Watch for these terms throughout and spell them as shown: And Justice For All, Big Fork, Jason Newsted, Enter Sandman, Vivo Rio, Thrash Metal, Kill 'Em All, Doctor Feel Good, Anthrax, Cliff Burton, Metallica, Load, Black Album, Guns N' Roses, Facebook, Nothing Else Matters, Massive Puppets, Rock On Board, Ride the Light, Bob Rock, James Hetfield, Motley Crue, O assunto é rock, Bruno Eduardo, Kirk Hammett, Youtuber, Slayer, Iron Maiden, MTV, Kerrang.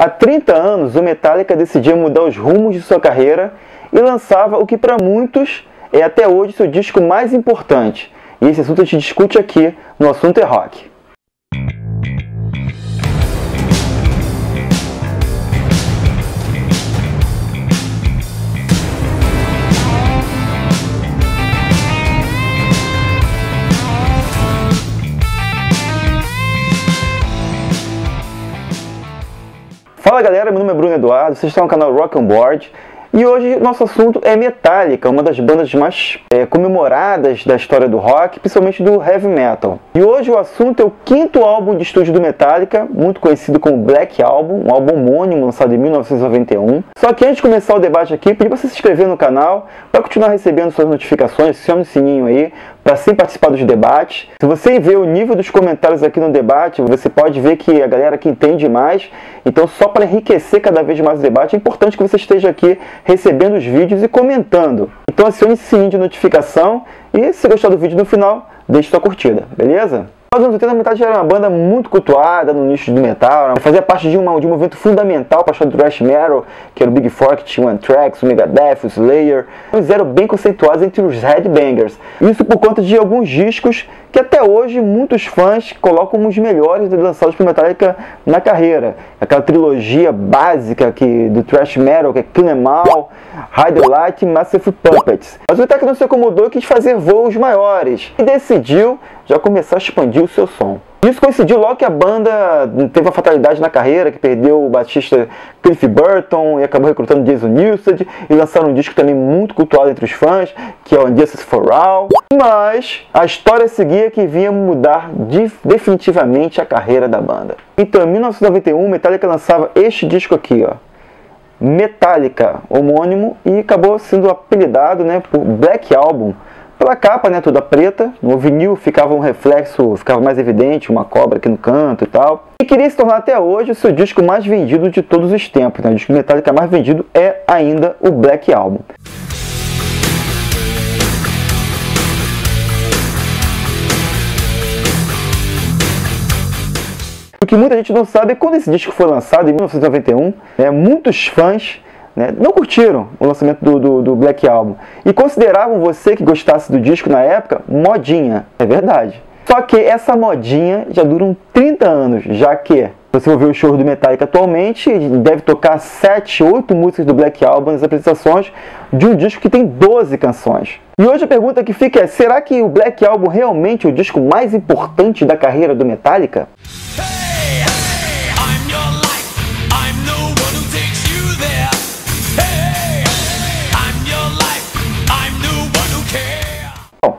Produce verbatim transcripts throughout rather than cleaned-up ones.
Há trinta anos, o Metallica decidia mudar os rumos de sua carreira e lançava o que para muitos é até hoje seu disco mais importante. E esse assunto a gente discute aqui no Assunto é Rock. Fala galera, meu nome é Bruno Eduardo, vocês estão no canal Rock On Board e hoje nosso assunto é Metallica, uma das bandas mais é, comemoradas da história do rock, principalmente do heavy metal. E hoje o assunto é o quinto álbum de estúdio do Metallica, muito conhecido como Black Album, um álbum homônimo lançado em mil novecentos e noventa e um. Só que antes de começar o debate aqui, pedi para você se inscrever no canal, para continuar recebendo suas notificações, acione o sininho aí, para sempre participar dos debates. Se você vê o nível dos comentários aqui no debate, você pode ver que a galera aqui entende mais. Então, só para enriquecer cada vez mais o debate, é importante que você esteja aqui recebendo os vídeos e comentando. Então, acione o sininho de notificação e, se gostar do vídeo no final, deixe sua curtida, beleza? Nos anos oitenta, a Metallica era uma banda muito cultuada no nicho do metal, fazia parte de, uma, de um movimento fundamental para a história do Thrash Metal, que era o Big Fork, tinha o Anthrax, o Megadeth, o Slayer. Eles eram bem conceituados entre os headbangers, isso por conta de alguns discos que até hoje muitos fãs colocam como os melhores lançados por Metallica na carreira. Aquela trilogia básica que, do Thrash Metal, que é Kill 'Em All, Ride the Light e Massive Puppets. Mas o Metallica não se acomodou e quis fazer voos maiores e decidiu já começar a expandir o seu som. Isso coincidiu logo que a banda teve uma fatalidade na carreira, que perdeu o baixista Cliff Burton e acabou recrutando Jason Newsted, e lançaram um disco também muito cultuado entre os fãs, que é o And Justice For All. Mas a história seguia que vinha mudar de, definitivamente a carreira da banda. Então, em mil novecentos e noventa e um, Metallica lançava este disco aqui, ó, Metallica, homônimo, e acabou sendo apelidado, né, por Black Album, pela capa, né, toda preta. No vinil ficava um reflexo, ficava mais evidente, uma cobra aqui no canto e tal. E queria se tornar até hoje o seu disco mais vendido de todos os tempos, né? O disco Metallica mais vendido é ainda o Black Album. O que muita gente não sabe é quando esse disco foi lançado, em mil novecentos e noventa e um, né, muitos fãs não curtiram o lançamento do, do, do Black Album e consideravam você que gostasse do disco na época modinha. É verdade. Só que essa modinha já dura trinta anos, já que você vai ver o show do Metallica atualmente deve tocar sete, oito músicas do Black Album nas apresentações de um disco que tem doze canções. E hoje a pergunta que fica é, será que o Black Album realmente é o disco mais importante da carreira do Metallica?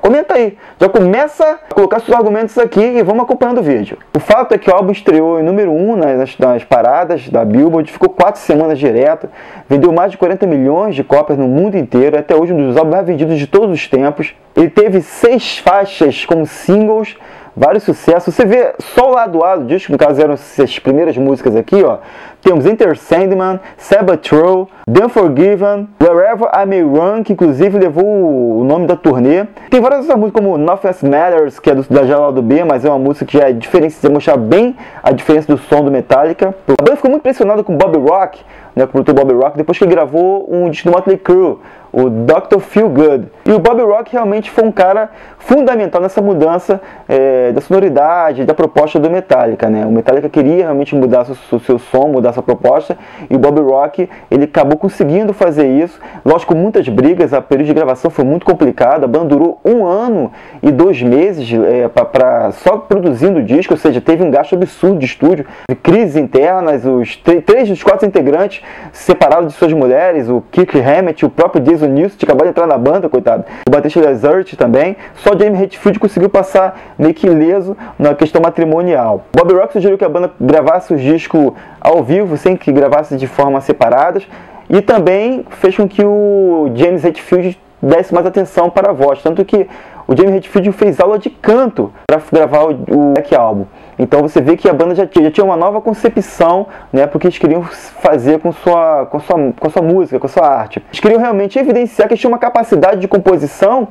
Comenta aí, já começa a colocar seus argumentos aqui e vamos acompanhando o vídeo. O fato é que o álbum estreou em número um nas, nas paradas da Billboard, ficou quatro semanas direto, vendeu mais de quarenta milhões de cópias no mundo inteiro, até hoje um dos álbuns mais vendidos de todos os tempos. Ele teve seis faixas como singles, vários sucessos. Você vê só o lado A do disco, no caso eram essas primeiras músicas aqui, ó. Temos Enter Sandman, Sabbath Row, The Unforgiven, Wherever I May Run, que inclusive levou o nome da turnê. Tem várias outras músicas como Nothing Else Matters, que é do, da Jala do B, mas é uma música que já é diferente, de mostrar bem a diferença do som do Metallica. A banda ficou muito impressionada com Bob Rock, né, com o produtor Bob Rock, depois que ele gravou um disco do Motley Crue, o Doctor Feel Good. E o Bob Rock realmente foi um cara fundamental nessa mudança é, da sonoridade, da proposta do Metallica, né? O Metallica queria realmente mudar o seu som, mudar sua proposta, e o Bob Rock ele acabou conseguindo fazer isso. Lógico, muitas brigas, a período de gravação foi muito complicada, a banda durou um ano e dois meses é, pra, pra, só produzindo o disco, ou seja, teve um gasto absurdo de estúdio, de crises internas, os três dos quatro integrantes separados de suas mulheres, o Kirk Hammett, o próprio Jason Newsted acabou de entrar na banda, coitado, o baterista Desert também, só James Hetfield conseguiu passar meio que ileso na questão matrimonial. Bob Rock sugeriu que a banda gravasse os discos ao vivo, sem que gravasse de forma separadas, e também fez com que o James Hetfield desse mais atenção para a voz, tanto que o James Hetfield fez aula de canto para gravar o Black Album. Então você vê que a banda já tinha, já tinha uma nova concepção, né, porque eles queriam fazer com sua, com sua, com sua música, com sua arte. Eles queriam realmente evidenciar que eles tinham uma capacidade de composição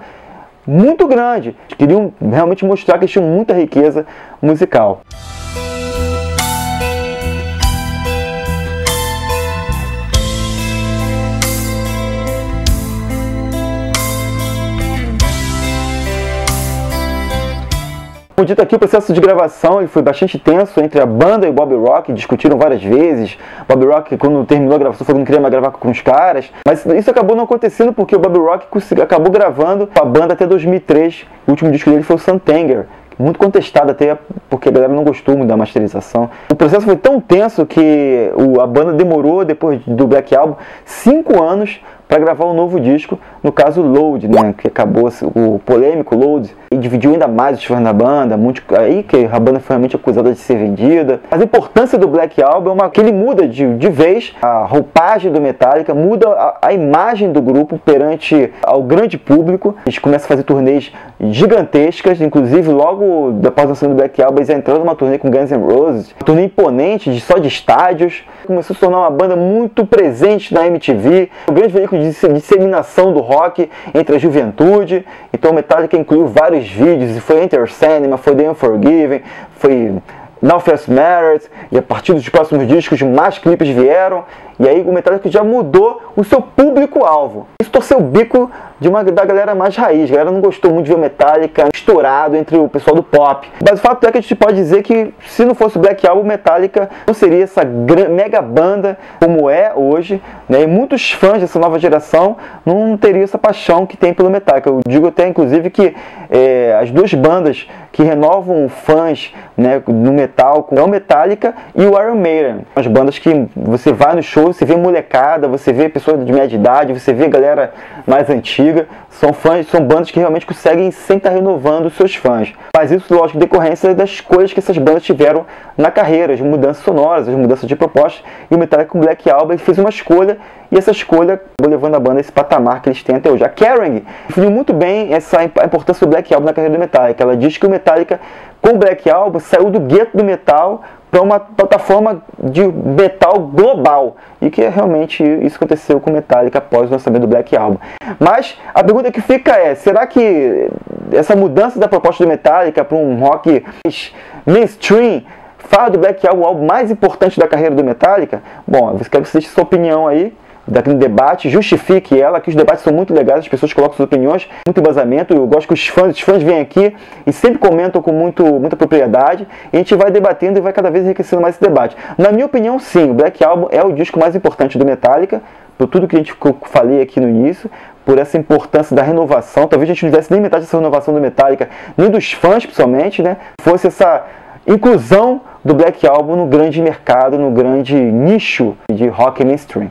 muito grande. Eles queriam realmente mostrar que eles tinham muita riqueza musical. Como dito aqui, o processo de gravação foi bastante tenso entre a banda e o Bob Rock, discutiram várias vezes. Bob Rock, quando terminou a gravação, falou que não queria mais gravar com os caras, mas isso acabou não acontecendo porque o Bob Rock acabou gravando a banda até dois mil e três, o último disco dele foi o Santanger. Muito contestado até, porque a galera não gostou muito da masterização. O processo foi tão tenso que a banda demorou, depois do Black Album, cinco anos para gravar um novo disco, no caso Load, né, que acabou o polêmico Load, e dividiu ainda mais os fãs da banda, muito, aí que a banda foi realmente acusada de ser vendida. Mas a importância do Black Album é uma, que ele muda de, de vez a roupagem do Metallica, muda a, a imagem do grupo perante ao grande público. Eles começam a fazer turnês gigantescas, inclusive logo após a lançamento do Black Album, eles entraram numa turnê com Guns N' Roses, uma turnê imponente, de, só de estádios. Começou a se tornar uma banda muito presente na M T V, o grande veículo de disseminação do rock entre a juventude. Então Metallica incluiu vários vídeos, foi Enter Sandman, foi The Unforgiven, foi Nothing Else Matters, e a partir dos próximos discos mais clipes vieram, e aí o Metallica já mudou o seu público-alvo. Isso torceu o bico de uma, da galera mais raiz, a galera não gostou muito de ver Metallica estourado entre o pessoal do pop. Mas o fato é que a gente pode dizer que se não fosse o Black Album, Metallica não seria essa mega banda como é hoje, né? E muitos fãs dessa nova geração não teriam essa paixão que tem pelo Metallica. Eu digo até inclusive que é, as duas bandas que renovam fãs, né, no metal é o Metallica e o Iron Maiden. As bandas que você vai no show, você vê molecada, você vê pessoas de média idade, você vê galera mais antiga, são fãs, são bandas que realmente conseguem sempre estar renovando os seus fãs. Mas isso, lógico, em decorrência das coisas que essas bandas tiveram na carreira, as mudanças sonoras, as mudanças de proposta, e o Metallica com o Black Album fez uma escolha, e essa escolha acabou levando a banda a esse patamar que eles têm até hoje. A Kerrang definiu muito bem essa a importância do Black Album na carreira do Metallica. Ela diz que o Metallica, com o Black Album, saiu do gueto do metal para uma plataforma de metal global, e que realmente isso aconteceu com o Metallica após o lançamento do Black Album. Mas a pergunta que fica é, será que essa mudança da proposta do Metallica para um rock mainstream fala do Black Album, o álbum mais importante da carreira do Metallica? Bom, eu quero que você deixe sua opinião aí daquele debate, justifique ela, que os debates são muito legais, as pessoas colocam suas opiniões, muito embasamento, eu gosto que os fãs, os fãs vêm aqui e sempre comentam com muito, muita propriedade, e a gente vai debatendo e vai cada vez enriquecendo mais esse debate. Na minha opinião, sim, o Black Album é o disco mais importante do Metallica, por tudo que a gente que eu falei aqui no início, por essa importância da renovação, talvez a gente não tivesse nem metade dessa renovação do Metallica, nem dos fãs, principalmente, né, fosse essa inclusão do Black Album no grande mercado, no grande nicho de rock mainstream.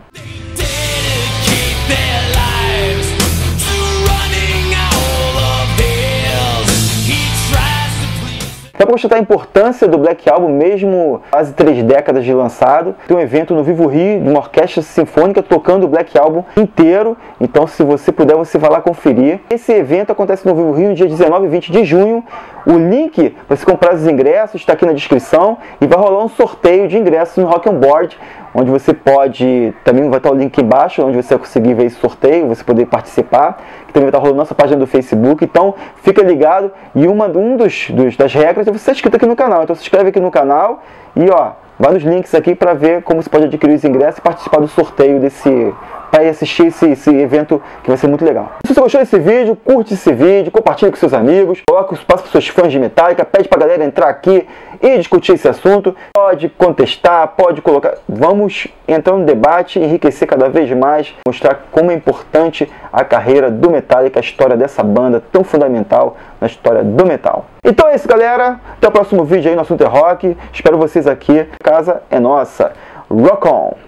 Dá para constatar a importância do Black Album, mesmo quase três décadas de lançado. Tem um evento no Vivo Rio, de uma orquestra sinfônica tocando o Black Album inteiro. Então, se você puder, você vai lá conferir. Esse evento acontece no Vivo Rio, no dia dezenove e vinte de junho. O link para você comprar os ingressos está aqui na descrição. E vai rolar um sorteio de ingressos no Rock On Board, onde você pode, também vai estar o link embaixo, onde você vai conseguir ver esse sorteio, você poder participar, que também vai estar rolando nossa página do Facebook, então fica ligado, e uma um dos, dos, das regras é você ser inscrito aqui no canal, então se inscreve aqui no canal, e ó, vai nos links aqui para ver como você pode adquirir os ingressos e participar do sorteio desse, para assistir esse, esse evento que vai ser muito legal. Se você gostou desse vídeo, curte esse vídeo, compartilha com seus amigos, coloca os passos para seus fãs de Metallica, pede para a galera entrar aqui e discutir esse assunto, pode contestar, pode colocar, vamos entrar no debate, enriquecer cada vez mais, mostrar como é importante a carreira do Metallica, a história dessa banda tão fundamental na história do metal. Então é isso, galera, até o próximo vídeo aí no Assunto é Rock, espero vocês aqui, casa é nossa, Rock On!